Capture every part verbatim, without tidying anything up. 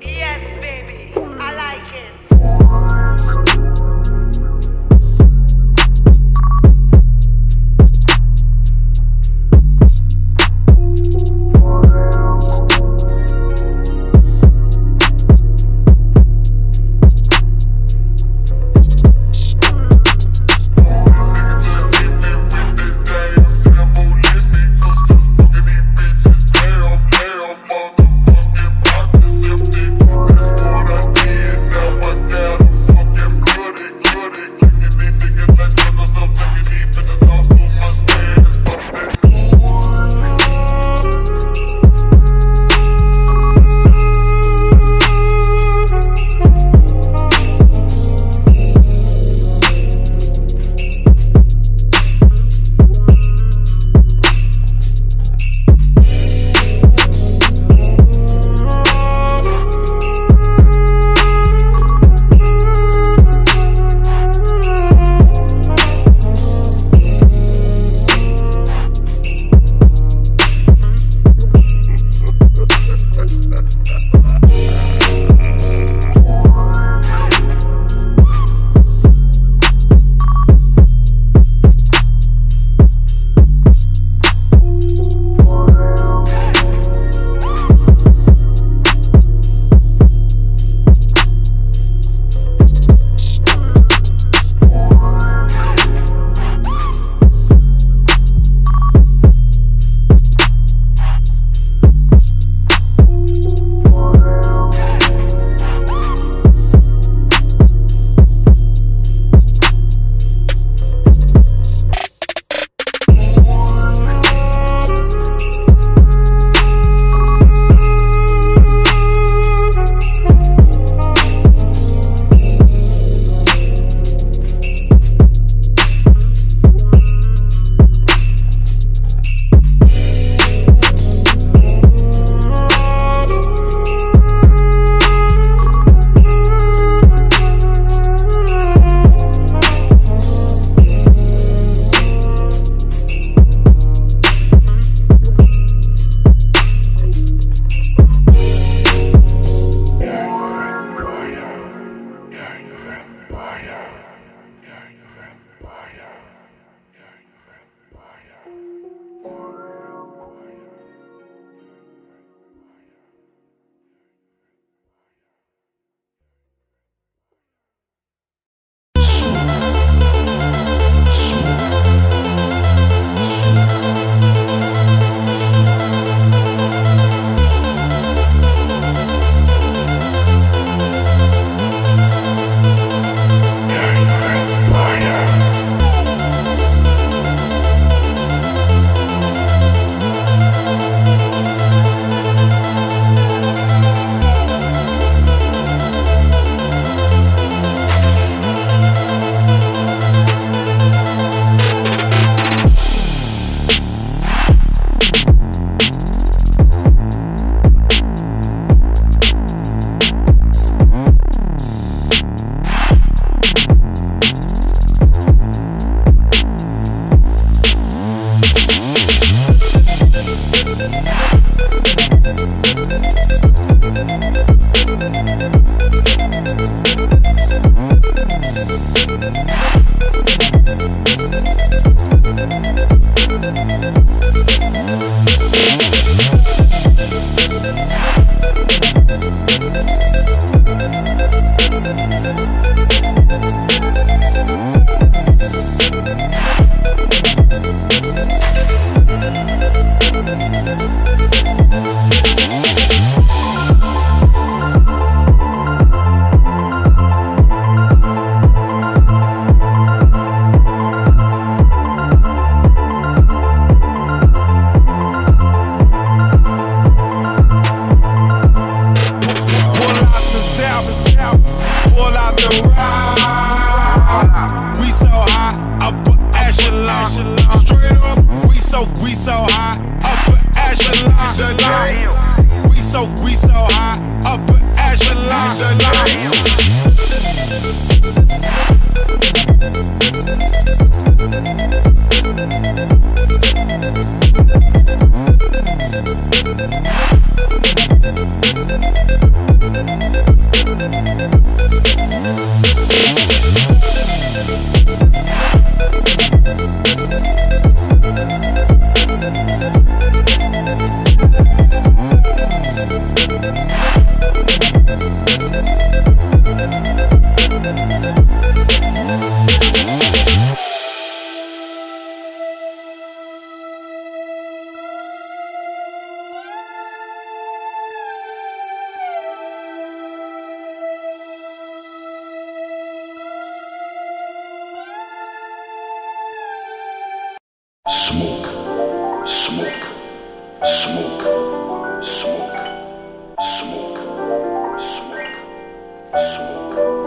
Yes, baby, I like it. We so high, upper echelon. We so, we so high, upper Smoke, smoke, smoke, smoke, smoke, smoke, smoke, smoke.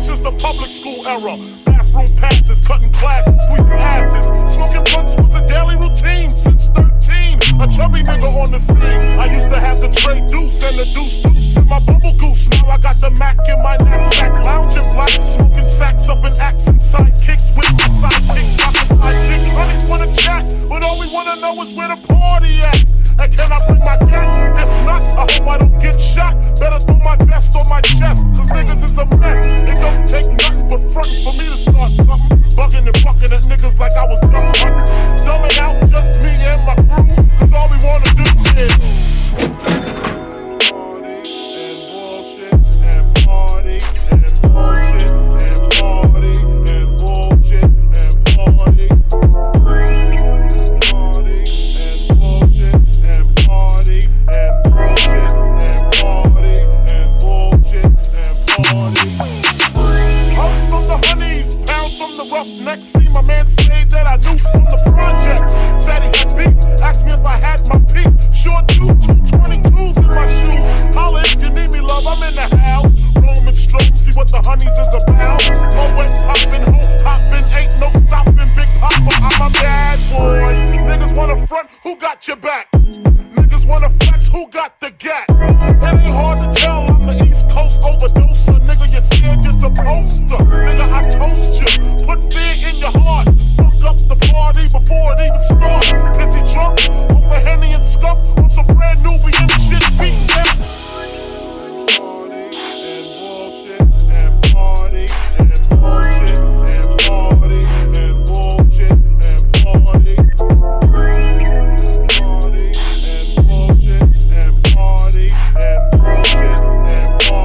Since the public school era, bathroom passes, cutting classes, squeezing asses, smoking blunts was a daily routine since thirteen. A chubby nigga on the sling. I used to have the Trey Deuce and the Deuce Deuce in my bubble goose. Now I got the Mac in my knapsack, lounging black, smoking sacks up and axe and sidekicks with my sidekicks. Honeys wanna chat, but all we wanna know is where the party at. And can I bring my cat? If not, I hope I don't get shot. Better throw my vest on my chest, cause niggas is a mess. It don't take nothing but front for me to start something. Bugging and bucking at niggas like I was dumb. Dumbing out just me and my crew, cause all we wanna do is party and bullshit and party and bullshit and party and bullshit and party. Party and bullshit and party and bullshit and party and bullshit and party. Hoes from the honeys, pound from the roughnecks. See my man say that I knew from the projects. Said he had beef, asked me if I had my piece. Sure do, two twenty-twos in my shoes. Holla if you need me, love, I'm in the house. Roaming strolling, see what the honeys is about. Always poppin', hoop hoppin', ain't no stoppin'. Big Papa, I'm a bad boy. Niggas wanna front, who got your back? Niggas wanna flex, who got the gat? It ain't hard to tell, I'm the East Coast overdoser. Nigga, you're scared, you're supposed to. Nigga, I toast you, put fear in your heart. Fuck up the party before it even starts. Is he drunk? Over Henny and Skunk on some brand new B M shit beat them. Party and bullshit and party and bullshit and party and bullshit and party. Party and bullshit and party and bullshit and party and bullshit and party. Yeah.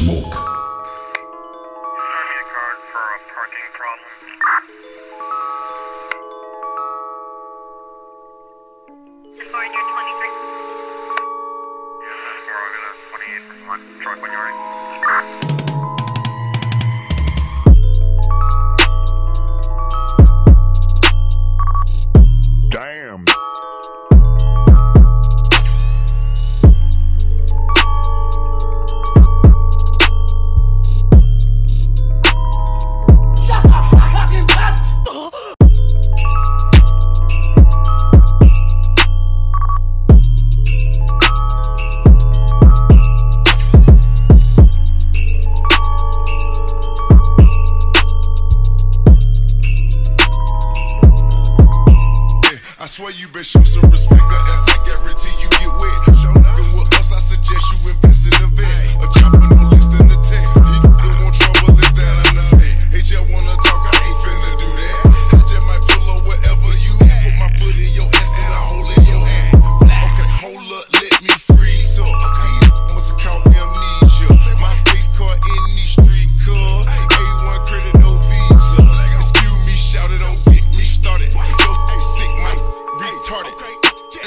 smoke. Affirmative card for a parking problem. Define your twenty-three. Yeah, that's four oh twenty-eight one. Truck when you're in. I swear you bitch, show some respect, or else I guarantee you get wet. Fucking with us, I suggest you invest in a vet. A job with no less than a ten. He don't want trouble if that I know it. He just wanna talk, I ain't finna do that. I just might pull up wherever you put my foot in your ass and I hold in your hand. Okay, hold up, let me freeze up. These must account amnesia. My face caught in these street cars. A one credit, no visa. Excuse me, shout it, don't get me started. Retarded. Okay.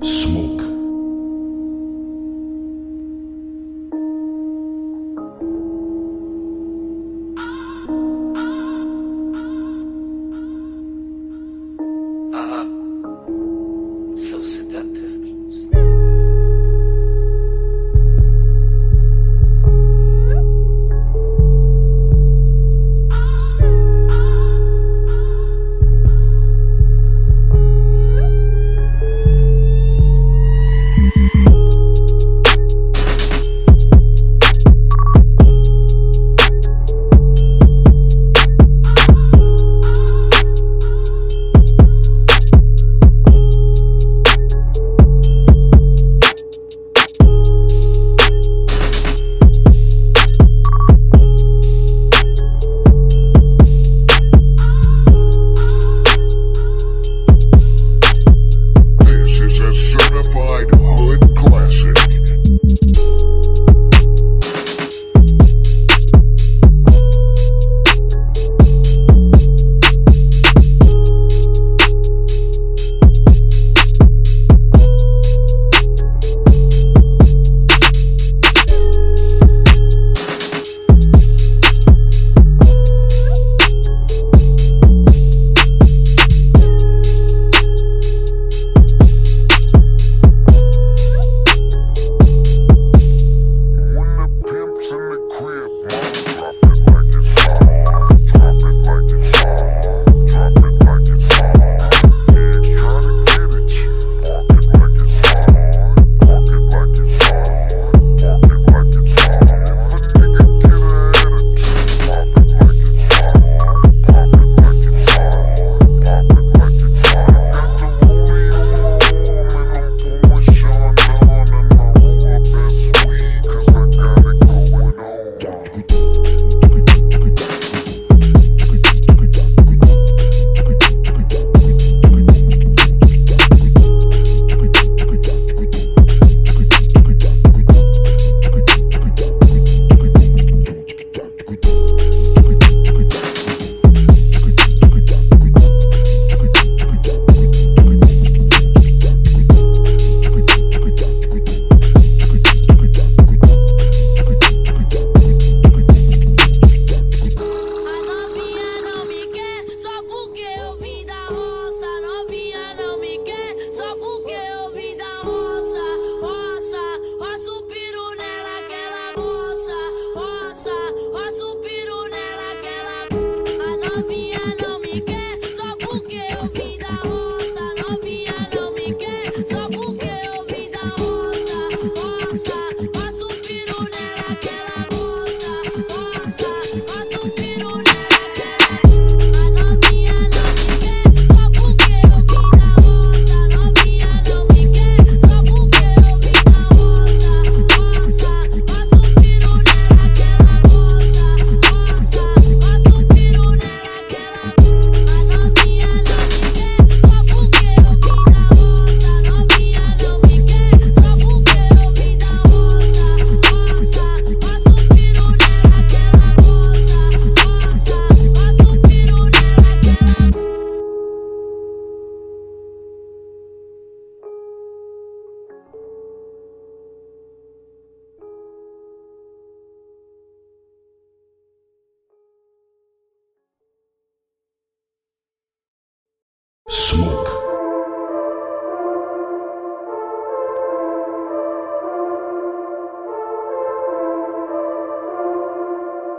Smoke. Uh-huh. So seductive. Smoke.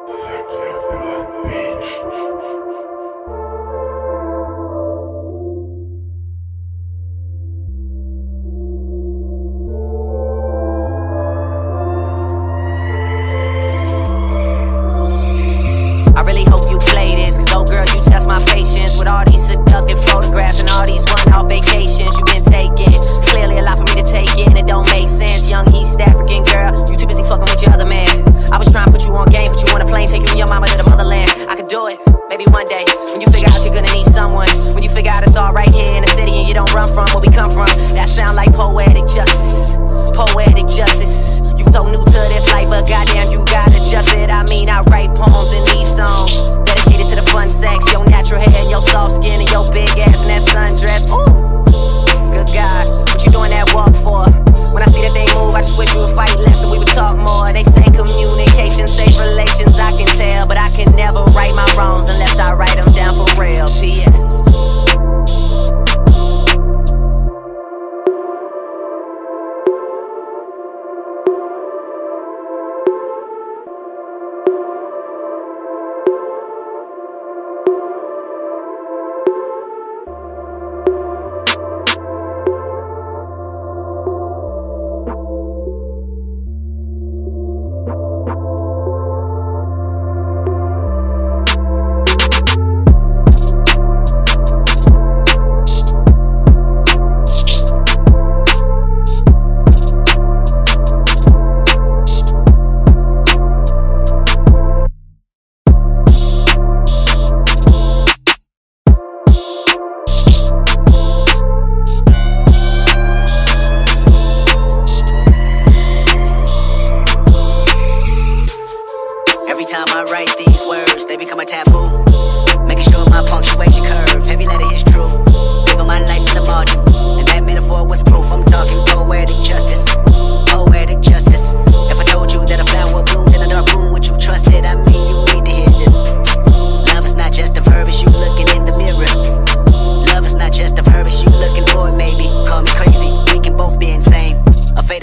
Suck your blood, bitch. Skin and your big ass and that sundress. Ooh, good God, what you doing that?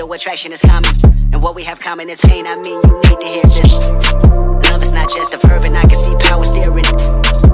mutual attraction is common, and what we have common is pain. I mean, you need to hear this. Love is not just a verb, and I can see power steering.